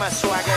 my swag.